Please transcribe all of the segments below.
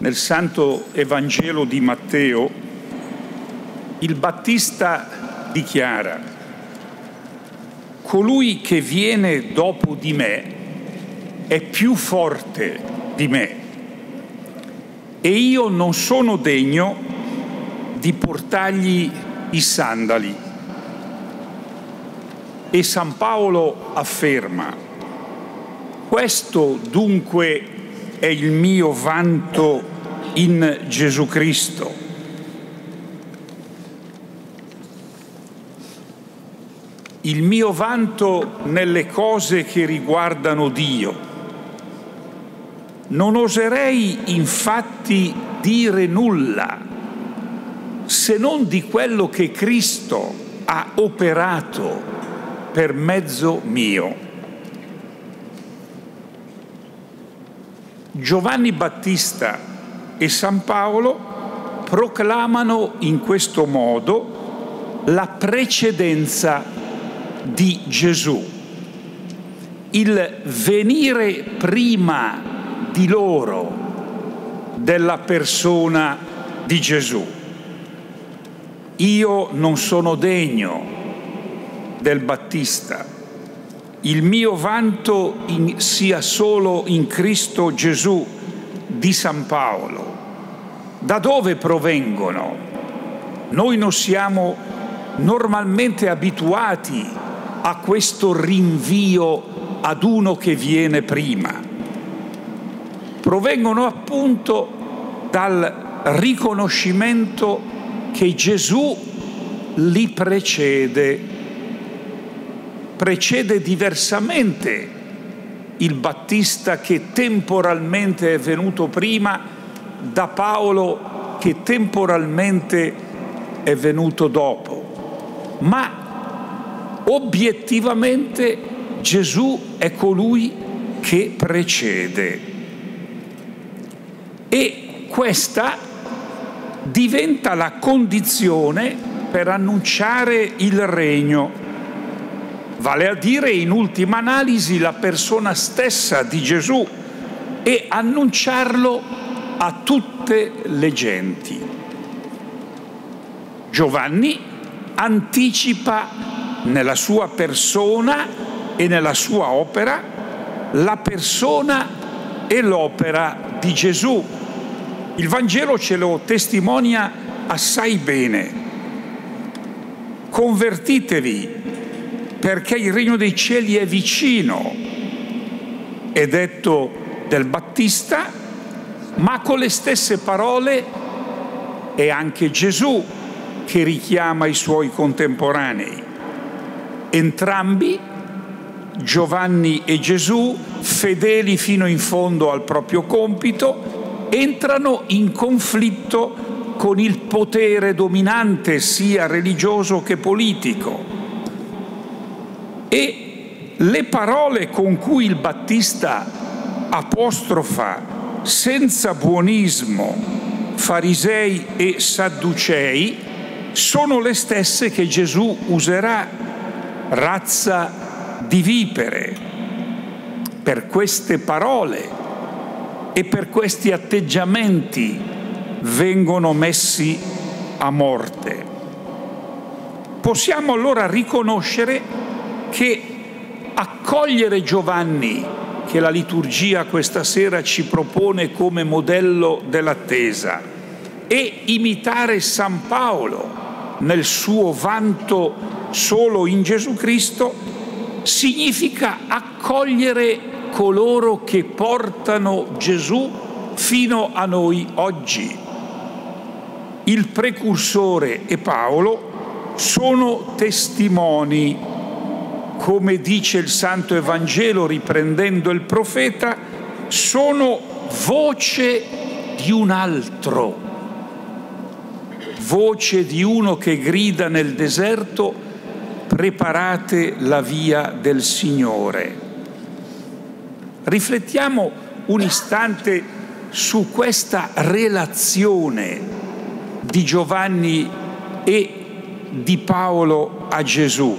Nel Santo Evangelo di Matteo, il Battista dichiara: «Colui che viene dopo di me è più forte di me e io non sono degno di portargli i sandali». E San Paolo afferma: «Questo dunque è il mio vanto in Gesù Cristo». Il mio vanto nelle cose che riguardano Dio. Non oserei infatti dire nulla se non di quello che Cristo ha operato per mezzo mio. Giovanni Battista e San Paolo proclamano in questo modo la precedenza di Gesù, il venire prima di loro della persona di Gesù. Io non sono degno del Battista. Il mio vanto sia solo in Cristo Gesù di San Paolo. Da dove provengono? Noi non siamo normalmente abituati a questo rinvio ad uno che viene prima. Provengono appunto dal riconoscimento che Gesù li precede diversamente il Battista, che temporalmente è venuto prima, da Paolo, che temporalmente è venuto dopo. Ma obiettivamente Gesù è colui che precede. E questa diventa la condizione per annunciare il regno. Vale a dire, in ultima analisi, la persona stessa di Gesù, e annunciarlo a tutte le genti. Giovanni anticipa nella sua persona e nella sua opera la persona e l'opera di Gesù. Il Vangelo ce lo testimonia assai bene. Convertitevi, perché il regno dei cieli è vicino, è detto del Battista, ma con le stesse parole è anche Gesù che richiama i suoi contemporanei. Entrambi, Giovanni e Gesù, fedeli fino in fondo al proprio compito, entrano in conflitto con il potere dominante, sia religioso che politico. E le parole con cui il Battista apostrofa senza buonismo farisei e sadducei sono le stesse che Gesù userà: razza di vipere. Per queste parole e per questi atteggiamenti vengono messi a morte. Possiamo allora riconoscere che accogliere Giovanni, che la liturgia questa sera ci propone come modello dell'attesa, e imitare San Paolo nel suo vanto solo in Gesù Cristo, significa accogliere coloro che portano Gesù fino a noi oggi. Il precursore e Paolo sono testimoni. Come dice il Santo Evangelo, riprendendo il profeta, sono voce di un altro, voce di uno che grida nel deserto: preparate la via del Signore. Riflettiamo un istante su questa relazione di Giovanni e di Paolo a Gesù.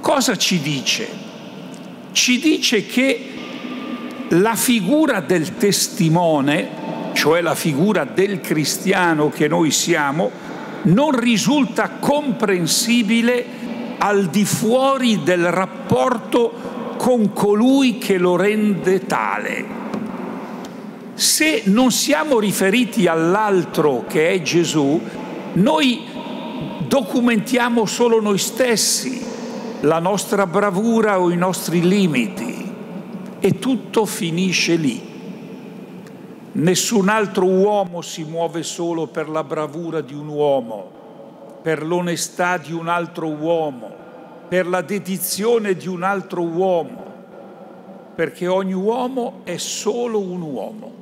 Cosa ci dice? Ci dice che la figura del testimone, cioè la figura del cristiano che noi siamo, non risulta comprensibile al di fuori del rapporto con colui che lo rende tale. Se non siamo riferiti all'altro, che è Gesù, noi documentiamo solo noi stessi, la nostra bravura o i nostri limiti, e tutto finisce lì. Nessun altro uomo si muove solo per la bravura di un uomo, per l'onestà di un altro uomo, per la dedizione di un altro uomo, perché ogni uomo è solo un uomo.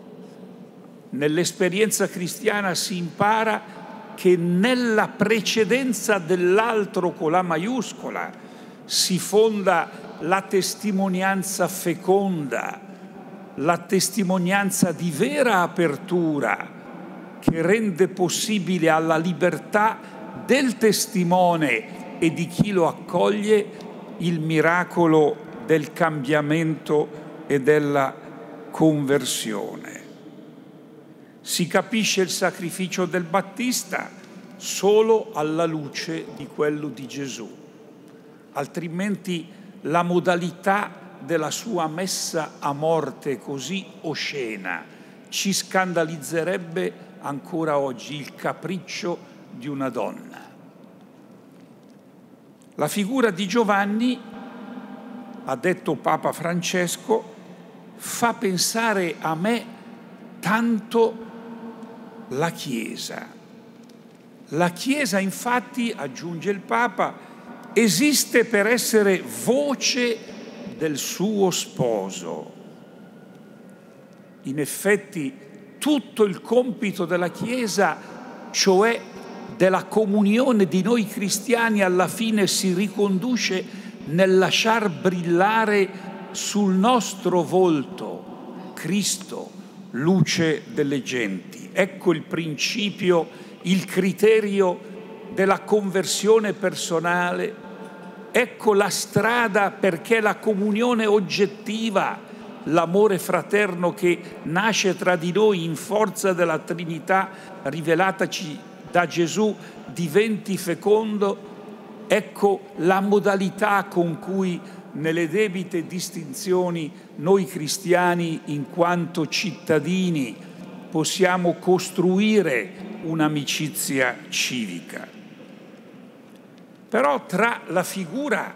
Nell'esperienza cristiana si impara che nella precedenza dell'altro con la maiuscola si fonda la testimonianza feconda, la testimonianza di vera apertura che rende possibile alla libertà del testimone e di chi lo accoglie il miracolo del cambiamento e della conversione. Si capisce il sacrificio del Battista solo alla luce di quello di Gesù, altrimenti la modalità della sua messa a morte così oscena ci scandalizzerebbe ancora oggi, il capriccio di una donna. La figura di Giovanni, ha detto Papa Francesco, fa pensare a me tanto la Chiesa. La Chiesa, infatti, aggiunge il Papa, esiste per essere voce del suo sposo. In effetti tutto il compito della Chiesa, cioè della comunione di noi cristiani, alla fine si riconduce nel lasciar brillare sul nostro volto Cristo, luce delle genti. Ecco il principio, il criterio della conversione personale. Ecco la strada perché la comunione oggettiva, l'amore fraterno che nasce tra di noi in forza della Trinità rivelataci da Gesù, diventi fecondo. Ecco la modalità con cui nelle debite distinzioni noi cristiani, in quanto cittadini, possiamo costruire un'amicizia civica. Però tra la figura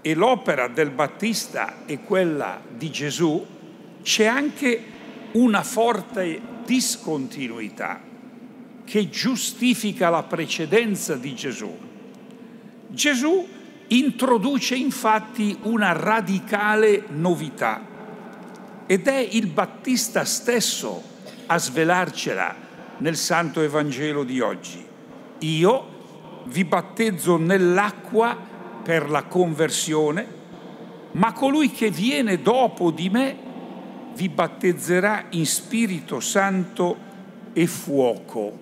e l'opera del Battista e quella di Gesù c'è anche una forte discontinuità che giustifica la precedenza di Gesù. Gesù introduce infatti una radicale novità ed è il Battista stesso a svelarcela nel Santo Evangelo di oggi. Io vi battezzo nell'acqua per la conversione, ma colui che viene dopo di me vi battezzerà in Spirito Santo e fuoco.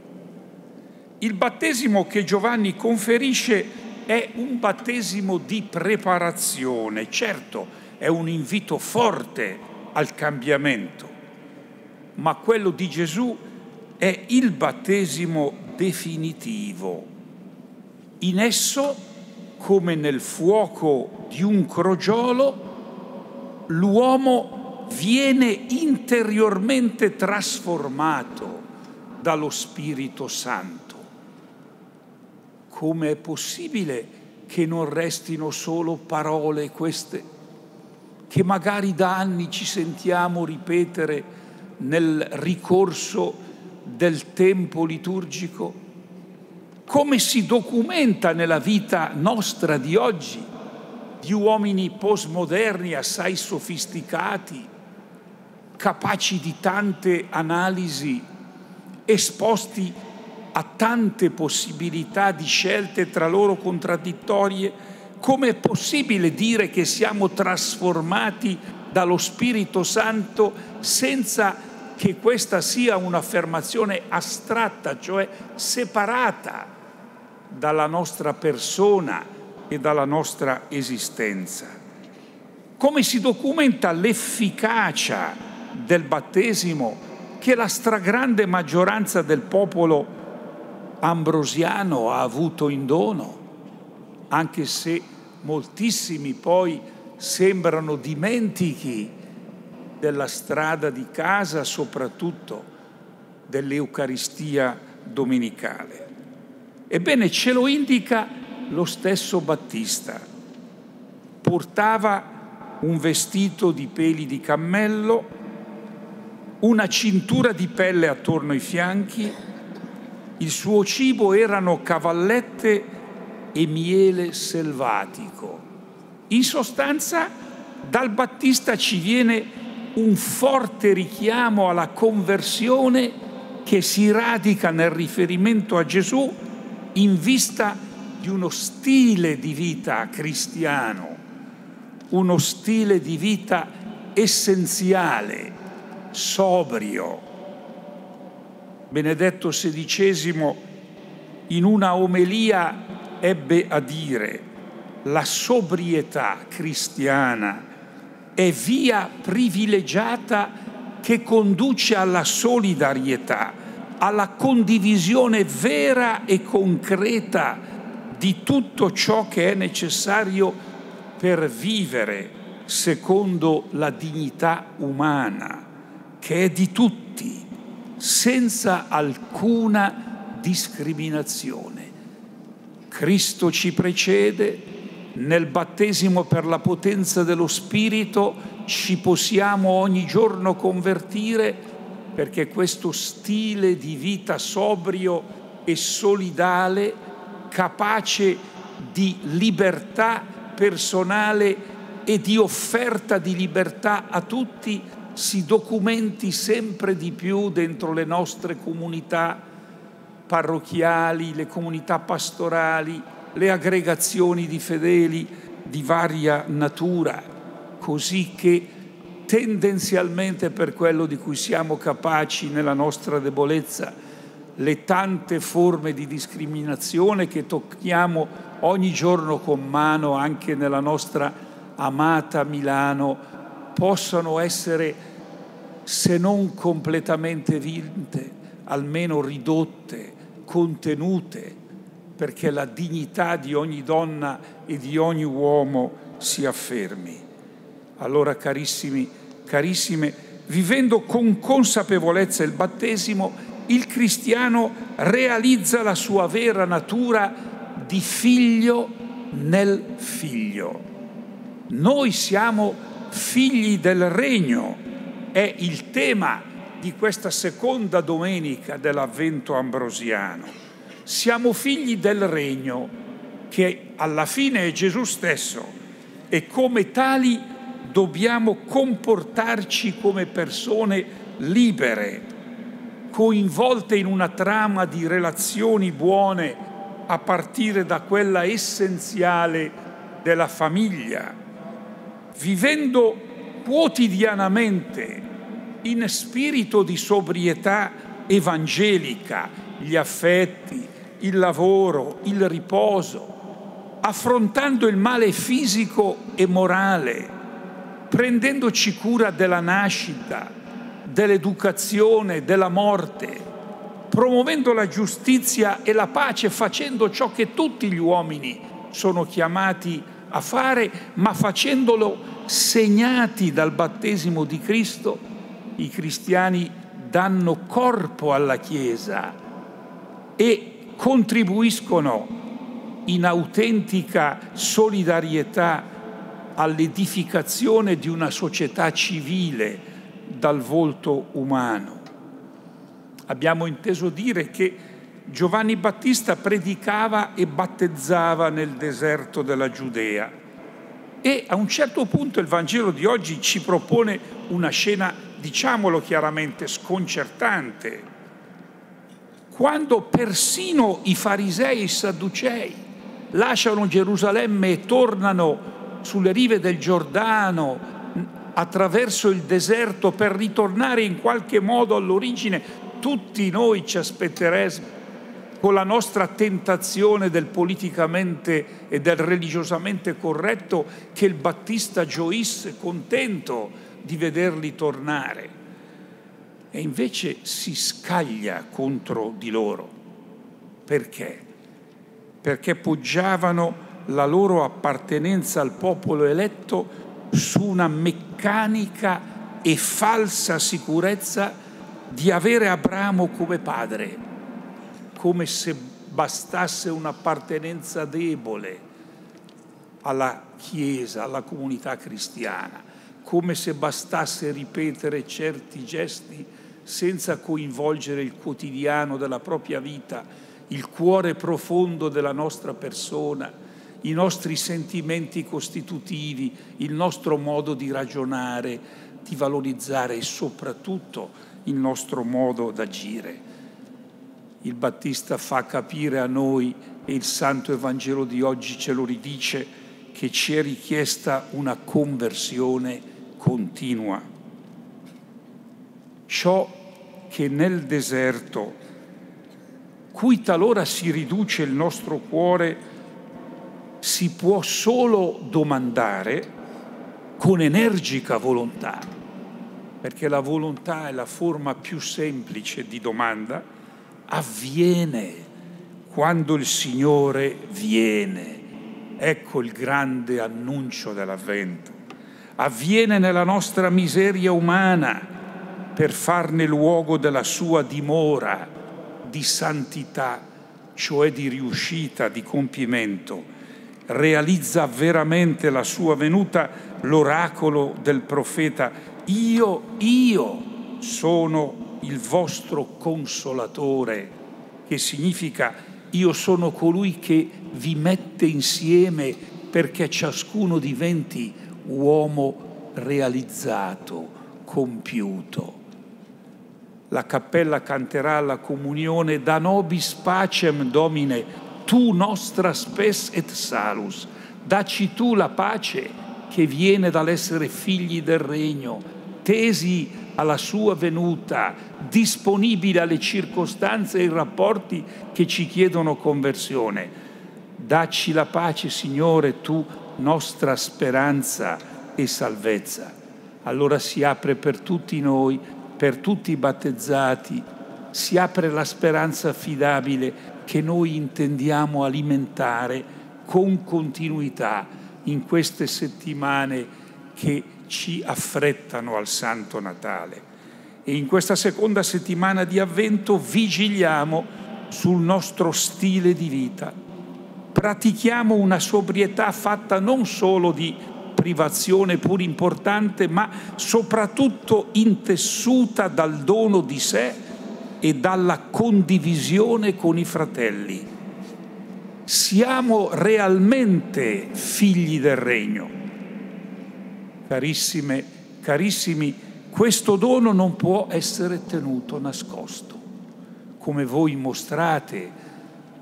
Il battesimo che Giovanni conferisce è un battesimo di preparazione. Certo, è un invito forte al cambiamento, ma quello di Gesù è il battesimo definitivo. In esso, come nel fuoco di un crogiolo, l'uomo viene interiormente trasformato dallo Spirito Santo. Come è possibile che non restino solo parole queste, che magari da anni ci sentiamo ripetere nel ricorso del tempo liturgico? Come si documenta nella vita nostra di oggi, di uomini postmoderni assai sofisticati, capaci di tante analisi, esposti a tante possibilità di scelte tra loro contraddittorie? Come è possibile dire che siamo trasformati dallo Spirito Santo senza che questa sia un'affermazione astratta, cioè separata dalla nostra persona e dalla nostra esistenza? come si documenta l'efficacia del battesimo che la stragrande maggioranza del popolo ambrosiano ha avuto in dono, anche se moltissimi poi sembrano dimentichi della strada di casa, soprattutto dell'Eucaristia domenicale. Ebbene, ce lo indica lo stesso Battista. Portava un vestito di peli di cammello, una cintura di pelle attorno ai fianchi, il suo cibo erano cavallette e miele selvatico. In sostanza, dal Battista ci viene un forte richiamo alla conversione che si radica nel riferimento a Gesù in vista di uno stile di vita cristiano, uno stile di vita essenziale, sobrio. Benedetto XVI in una omelia ebbe a dire: la sobrietà cristiana è via privilegiata che conduce alla solidarietà, alla condivisione vera e concreta di tutto ciò che è necessario per vivere secondo la dignità umana, che è di tutti, senza alcuna discriminazione. Cristo ci precede, nel battesimo per la potenza dello Spirito ci possiamo ogni giorno convertire, perché questo stile di vita sobrio e solidale, capace di libertà personale e di offerta di libertà a tutti, si documenti sempre di più dentro le nostre comunità parrocchiali, le comunità pastorali, le aggregazioni di fedeli di varia natura, così che tendenzialmente, per quello di cui siamo capaci nella nostra debolezza, le tante forme di discriminazione che tocchiamo ogni giorno con mano anche nella nostra amata Milano possano essere, se non completamente vinte, almeno ridotte, contenute, perché la dignità di ogni donna e di ogni uomo si affermi. Allora, carissimi, carissime, vivendo con consapevolezza il battesimo, il cristiano realizza la sua vera natura di figlio nel figlio. Noi siamo figli del regno, è il tema di questa seconda domenica dell'Avvento ambrosiano. Siamo figli del regno, che alla fine è Gesù stesso, e come tali dobbiamo comportarci come persone libere, coinvolte in una trama di relazioni buone, a partire da quella essenziale della famiglia, vivendo quotidianamente in spirito di sobrietà evangelica gli affetti, il lavoro, il riposo, affrontando il male fisico e morale, prendendoci cura della nascita, dell'educazione, della morte, promuovendo la giustizia e la pace, facendo ciò che tutti gli uomini sono chiamati a fare, ma facendolo segnati dal battesimo di Cristo. I cristiani danno corpo alla Chiesa e contribuiscono in autentica solidarietà all'edificazione di una società civile dal volto umano. Abbiamo inteso dire che Giovanni Battista predicava e battezzava nel deserto della Giudea, e a un certo punto il Vangelo di oggi ci propone una scena, diciamolo chiaramente, sconcertante, quando persino i farisei e i sadducei lasciano Gerusalemme e tornano sulle rive del Giordano attraverso il deserto per ritornare in qualche modo all'origine. Tutti noi ci aspetteremmo con la nostra tentazione del politicamente e del religiosamente corretto, che il Battista gioisse contento di vederli tornare. E invece si scaglia contro di loro. Perché? Perché poggiavano la loro appartenenza al popolo eletto su una meccanica e falsa sicurezza di avere Abramo come padre, come se bastasse un'appartenenza debole alla Chiesa, alla comunità cristiana, come se bastasse ripetere certi gesti senza coinvolgere il quotidiano della propria vita, il cuore profondo della nostra persona, i nostri sentimenti costitutivi, il nostro modo di ragionare, di valorizzare e soprattutto il nostro modo d'agire. Il Battista fa capire a noi, e il Santo Evangelo di oggi ce lo ridice, che ci è richiesta una conversione continua. Ciò che nel deserto, cui talora si riduce il nostro cuore, si può solo domandare con energica volontà, perché la volontà è la forma più semplice di domanda, avviene quando il Signore viene. Ecco il grande annuncio dell'Avvento. Avviene nella nostra miseria umana per farne luogo della sua dimora di santità, cioè di riuscita, di compimento. Realizza veramente la sua venuta l'oracolo del profeta: io sono il vostro consolatore, che significa io sono colui che vi mette insieme perché ciascuno diventi uomo realizzato, compiuto. La cappella canterà la comunione: da nobis pacem, Domine, tu nostra spes et salus, dacci tu la pace che viene dall'essere figli del regno, tesi alla sua venuta, disponibile alle circostanze e ai rapporti che ci chiedono conversione. Dacci la pace, Signore, tu nostra speranza e salvezza. Allora si apre per tutti noi, per tutti i battezzati, si apre la speranza affidabile che noi intendiamo alimentare con continuità in queste settimane che ci affrettano al Santo Natale. E in questa seconda settimana di Avvento vigiliamo sul nostro stile di vita. Pratichiamo una sobrietà fatta non solo di privazione, pur importante, ma soprattutto intessuta dal dono di sé e dalla condivisione con i fratelli. Siamo realmente figli del regno. Carissime, carissimi, questo dono non può essere tenuto nascosto, come voi mostrate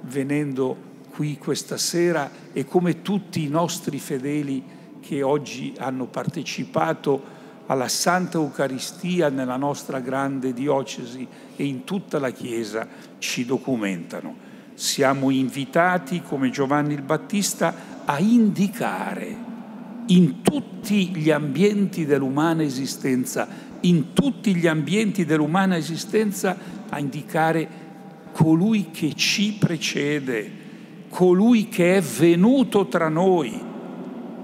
venendo qui questa sera e come tutti i nostri fedeli che oggi hanno partecipato alla Santa Eucaristia nella nostra grande diocesi e in tutta la Chiesa ci documentano. Siamo invitati, come Giovanni il Battista, a indicare in tutti gli ambienti dell'umana esistenza, a indicare colui che ci precede, colui che è venuto tra noi,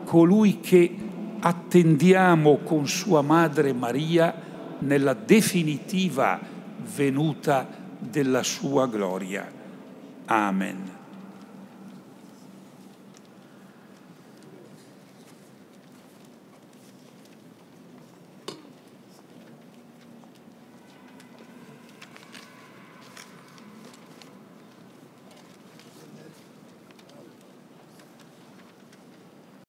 colui che attendiamo con sua madre Maria nella definitiva venuta della sua gloria. Amen.